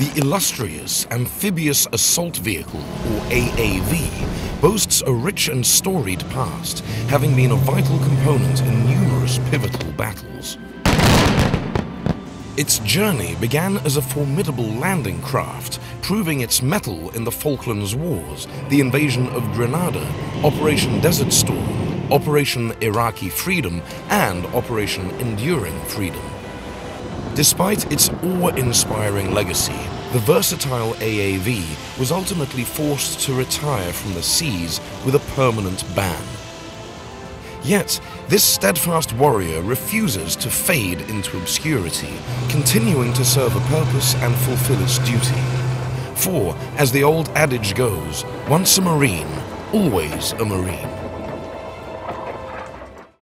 The illustrious Amphibious Assault Vehicle, or AAV, boasts a rich and storied past, having been a vital component in numerous pivotal battles. Its journey began as a formidable landing craft, proving its mettle in the Falklands Wars, the invasion of Grenada, Operation Desert Storm, Operation Iraqi Freedom, and Operation Enduring Freedom. Despite its awe-inspiring legacy, the versatile AAV was ultimately forced to retire from the seas with a permanent ban. Yet, this steadfast warrior refuses to fade into obscurity, continuing to serve a purpose and fulfill its duty. For, as the old adage goes, once a Marine, always a Marine.